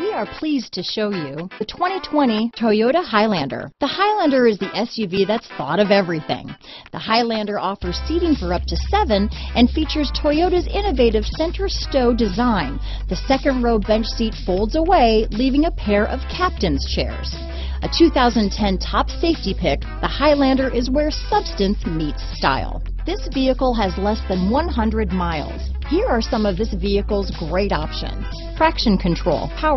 We are pleased to show you the 2020 Toyota Highlander. The Highlander is the SUV that's thought of everything. The Highlander offers seating for up to 7 and features Toyota's innovative center stow design. The second row bench seat folds away, leaving a pair of captain's chairs. A 2010 top safety pick, the Highlander is where substance meets style. This vehicle has less than 100 miles. Here are some of this vehicle's great options: traction control, power